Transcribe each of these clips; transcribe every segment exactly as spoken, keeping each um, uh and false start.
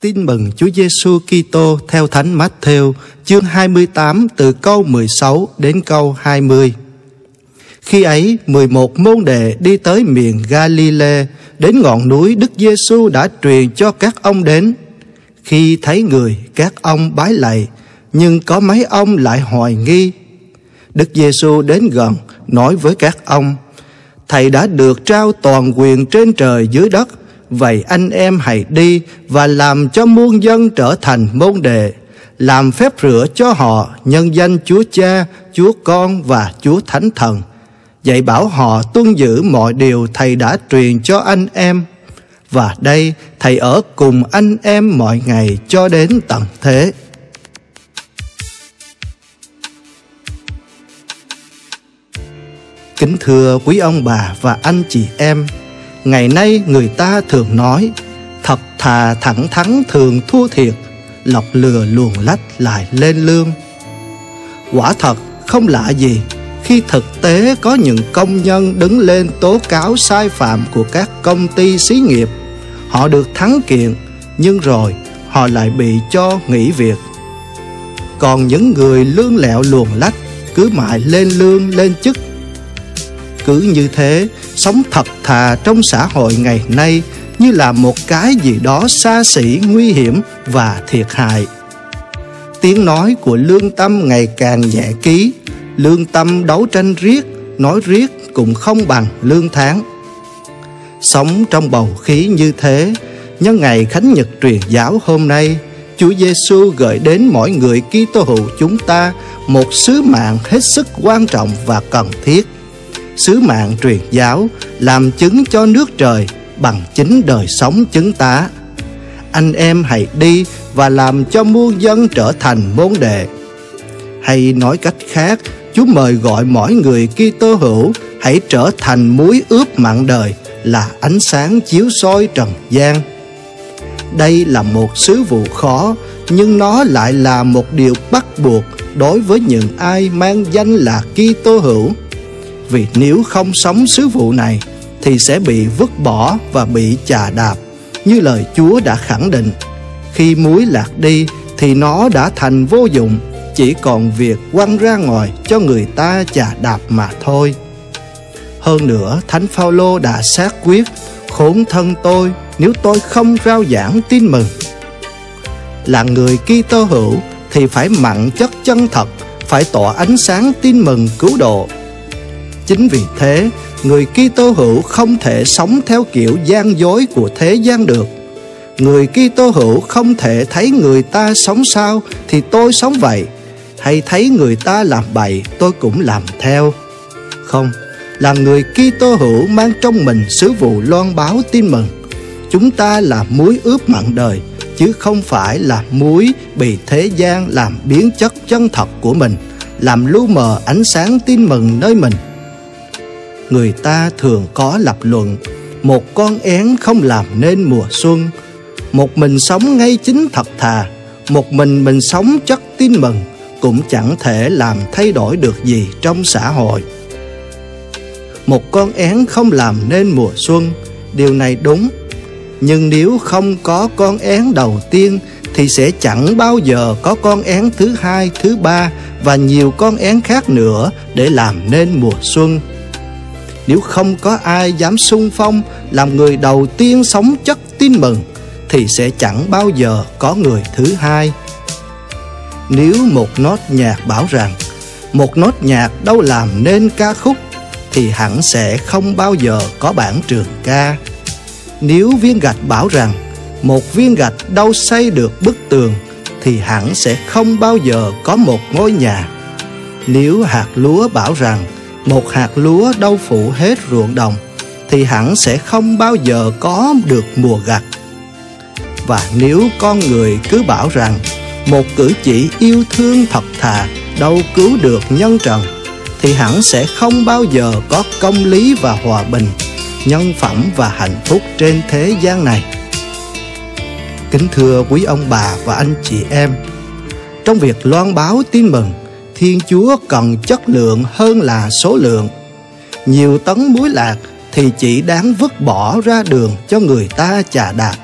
Tin mừng Chúa Giêsu Kitô theo Thánh Mát-thêu, chương hai mươi tám từ câu mười sáu đến câu hai mươi. Khi ấy, mười một môn đệ đi tới miền Galile, đến ngọn núi Đức Giêsu đã truyền cho các ông đến. Khi thấy người, các ông bái lạy, nhưng có mấy ông lại hoài nghi. Đức Giêsu đến gần, nói với các ông: Thầy đã được trao toàn quyền trên trời dưới đất. Vậy anh em hãy đi và làm cho muôn dân trở thành môn đệ, làm phép rửa cho họ nhân danh Chúa Cha, Chúa Con và Chúa Thánh Thần, dạy bảo họ tuân giữ mọi điều Thầy đã truyền cho anh em. Và đây, Thầy ở cùng anh em mọi ngày cho đến tận thế. Kính thưa quý ông bà và anh chị em, ngày nay người ta thường nói: thật thà thẳng thắn thường thua thiệt, lọc lừa luồn lách lại lên lương. Quả thật không lạ gì khi thực tế có những công nhân đứng lên tố cáo sai phạm của các công ty xí nghiệp. Họ được thắng kiện, nhưng rồi họ lại bị cho nghỉ việc. Còn những người lươn lẹo luồn lách cứ mãi lên lương lên chức. Cứ như thế, sống thật thà trong xã hội ngày nay như là một cái gì đó xa xỉ, nguy hiểm và thiệt hại. Tiếng nói của lương tâm ngày càng nhẹ ký, lương tâm đấu tranh riết, nói riết cũng không bằng lương tháng. Sống trong bầu khí như thế, nhân ngày Khánh Nhật truyền giáo hôm nay, Chúa Giêsu gửi đến mỗi người Kitô hữu chúng ta một sứ mạng hết sức quan trọng và cần thiết. Sứ mạng truyền giáo, làm chứng cho nước trời bằng chính đời sống chứng tá. Anh em hãy đi và làm cho muôn dân trở thành môn đệ. Hay nói cách khác, Chúa mời gọi mỗi người Kitô hữu hãy trở thành muối ướp mặn đời, là ánh sáng chiếu soi trần gian. Đây là một sứ vụ khó, nhưng nó lại là một điều bắt buộc đối với những ai mang danh là Kitô hữu. Vì nếu không sống sứ vụ này thì sẽ bị vứt bỏ và bị chà đạp, như lời Chúa đã khẳng định: khi muối lạc đi thì nó đã thành vô dụng, chỉ còn việc quăng ra ngoài cho người ta chà đạp mà thôi. Hơn nữa, Thánh Phao-lô đã xác quyết: khốn thân tôi nếu tôi không rao giảng tin mừng. Là người Kitô hữu thì phải mặn chất chân thật, phải tỏa ánh sáng tin mừng cứu độ. Chính vì thế, người Kitô hữu không thể sống theo kiểu gian dối của thế gian được. Người Kitô hữu không thể thấy người ta sống sao thì tôi sống vậy, hay thấy người ta làm bậy tôi cũng làm theo. Không, là người Kitô hữu mang trong mình sứ vụ loan báo tin mừng. Chúng ta là muối ướp mặn đời, chứ không phải là muối bị thế gian làm biến chất chân thật của mình, làm lu mờ ánh sáng tin mừng nơi mình. Người ta thường có lập luận: một con én không làm nên mùa xuân. Một mình sống ngay chính thật thà, một mình mình sống chất tin mừng cũng chẳng thể làm thay đổi được gì trong xã hội. Một con én không làm nên mùa xuân, điều này đúng. Nhưng nếu không có con én đầu tiên thì sẽ chẳng bao giờ có con én thứ hai, thứ ba và nhiều con én khác nữa để làm nên mùa xuân. Nếu không có ai dám xung phong làm người đầu tiên sống chất tin mừng thì sẽ chẳng bao giờ có người thứ hai. Nếu một nốt nhạc bảo rằng một nốt nhạc đâu làm nên ca khúc thì hẳn sẽ không bao giờ có bản trường ca. Nếu viên gạch bảo rằng một viên gạch đâu xây được bức tường thì hẳn sẽ không bao giờ có một ngôi nhà. Nếu hạt lúa bảo rằng một hạt lúa đâu phủ hết ruộng đồng thì hẳn sẽ không bao giờ có được mùa gặt. Và nếu con người cứ bảo rằng một cử chỉ yêu thương thật thà đâu cứu được nhân trần thì hẳn sẽ không bao giờ có công lý và hòa bình, nhân phẩm và hạnh phúc trên thế gian này. Kính thưa quý ông bà và anh chị em, trong việc loan báo tin mừng, Thiên Chúa cần chất lượng hơn là số lượng. Nhiều tấn muối lạc thì chỉ đáng vứt bỏ ra đường cho người ta chà đạp.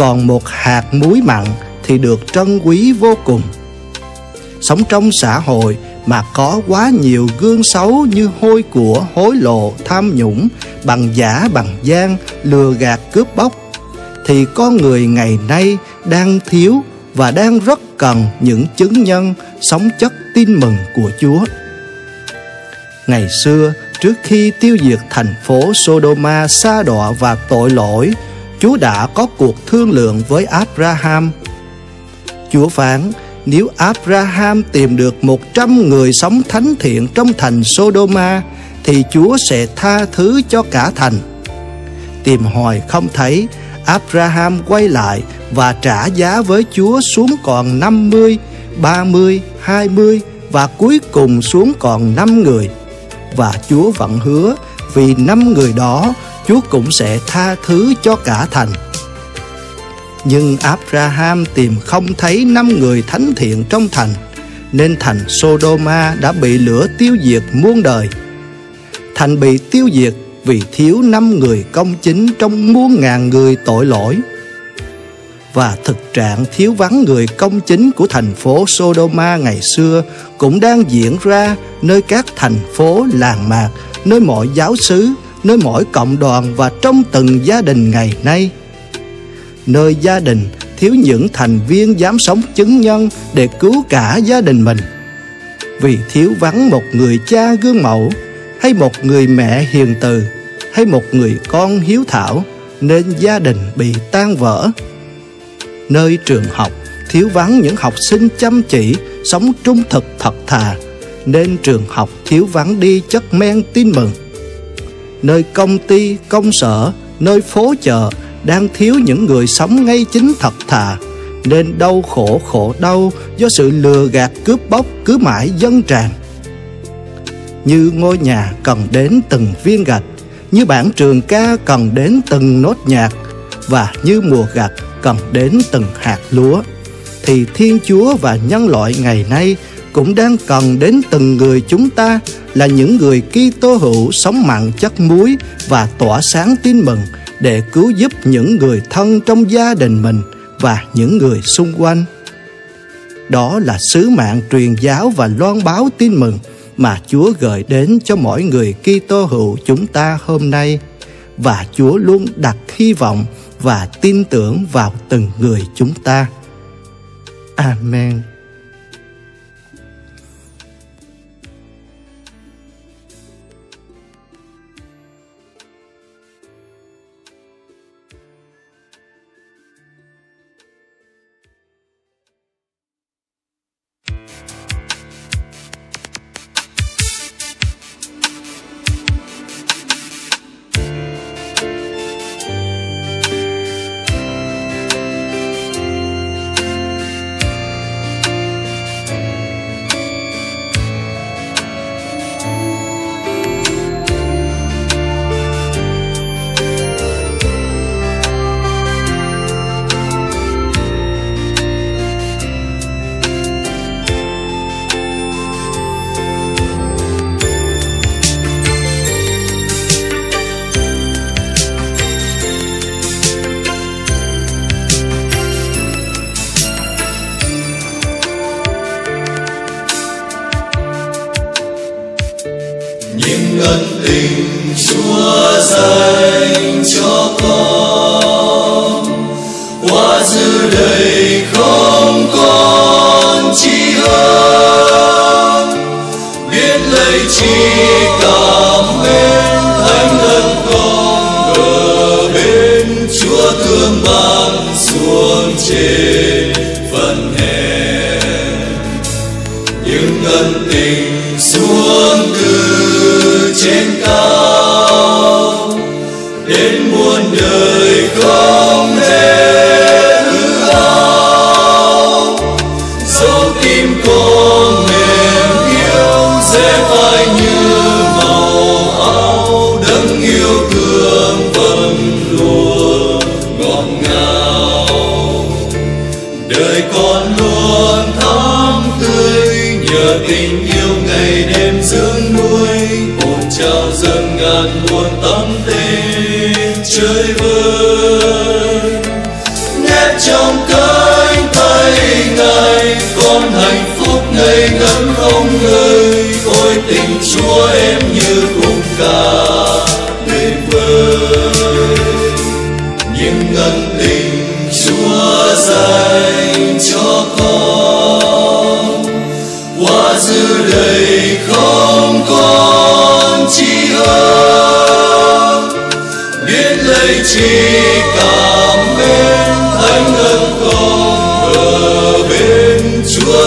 còn một hạt muối mặn thì được trân quý vô cùng. Sống trong xã hội mà có quá nhiều gương xấu như hôi của, hối lộ, tham nhũng, bằng giả bằng gian, lừa gạt cướp bóc, thì con người ngày nay đang thiếu và đang rất cần những chứng nhân sống chất tin mừng của Chúa. Ngày xưa, trước khi tiêu diệt thành phố Sodoma sa đọa và tội lỗi, Chúa đã có cuộc thương lượng với Abraham. Chúa phán, nếu Abraham tìm được một trăm người sống thánh thiện trong thành Sodoma, thì Chúa sẽ tha thứ cho cả thành. Tìm hoài không thấy, Abraham quay lại và trả giá với Chúa xuống còn năm mươi, ba mươi, hai mươi và cuối cùng xuống còn năm người. Và Chúa vẫn hứa, vì năm người đó, Chúa cũng sẽ tha thứ cho cả thành. Nhưng Abraham tìm không thấy năm người thánh thiện trong thành, nên thành Sodoma đã bị lửa tiêu diệt muôn đời. Thành bị tiêu diệt vì thiếu năm người công chính trong muôn ngàn người tội lỗi. Và thực trạng thiếu vắng người công chính của thành phố Sodoma ngày xưa cũng đang diễn ra nơi các thành phố làng mạc, nơi mọi giáo xứ, nơi mỗi cộng đoàn và trong từng gia đình ngày nay. Nơi gia đình thiếu những thành viên dám sống chứng nhân để cứu cả gia đình mình. Vì thiếu vắng một người cha gương mẫu, hay một người mẹ hiền từ, hay một người con hiếu thảo, nên gia đình bị tan vỡ. Nơi trường học thiếu vắng những học sinh chăm chỉ, sống trung thực thật thà, nên trường học thiếu vắng đi chất men tin mừng. Nơi công ty, công sở, nơi phố chợ đang thiếu những người sống ngay chính thật thà, nên đau khổ khổ đau do sự lừa gạt cướp bóc cứ mãi dâng tràn. Như ngôi nhà cần đến từng viên gạch, như bản trường ca cần đến từng nốt nhạc, và như mùa gặt cần đến từng hạt lúa, thì Thiên Chúa và nhân loại ngày nay cũng đang cần đến từng người chúng ta, là những người Kitô hữu sống mặn chất muối và tỏa sáng tin mừng để cứu giúp những người thân trong gia đình mình và những người xung quanh. Đó là sứ mạng truyền giáo và loan báo tin mừng mà Chúa gửi đến cho mỗi người Kitô hữu chúng ta hôm nay, và Chúa luôn đặt hy vọng và tin tưởng vào từng người chúng ta. Amen. Ân tình Chúa dành cho con quá dư đầy không còn chi hơn, biết lấy chi cảm mến thánh thân con ở bên Chúa thương ban xuống trên phần hèn những ân tình xuống từ trên cao đến muôn đời không thể hư hao, dấu tim con mềm yếu sẽ phai như màu áo đấng yêu thương vẫn luôn ngọt ngào, đời con luôn thắm tươi nhờ tình yêu ngày đêm dưỡng nuôi. Chào dân ngàn muôn tâm tình chơi vơi. những ân tình Chúa dành cho con quá dư đầy không còn chi hơn, biết lấy chi cảm mến thánh ân không ở bên Chúa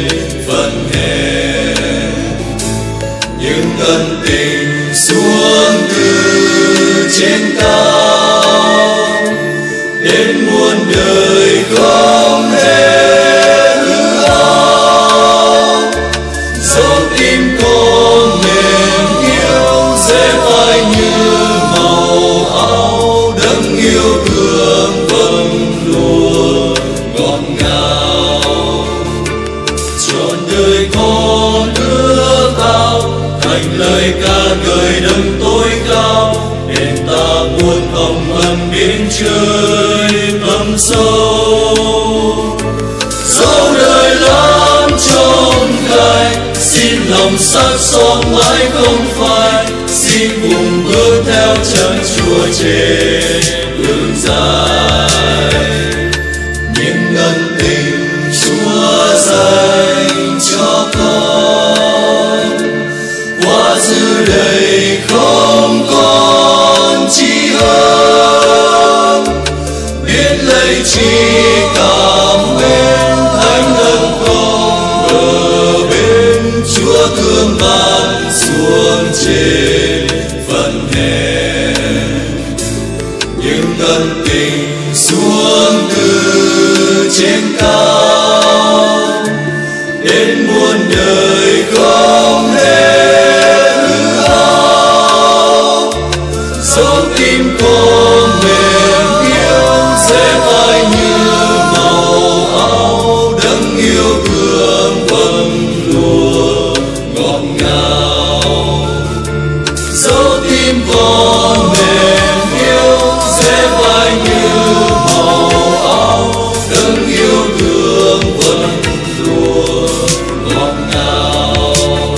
Hãy trên cao đến muôn đời không nên hư hao. Dẫu tim cô mềm yếu sẽ phai như màu áo, đấng yêu thương vẫn luôn ngọt ngào. Dẫu tim con mềm yếu sẽ phai như màu áo, đấng yêu thương vẫn luôn ngọt ngào.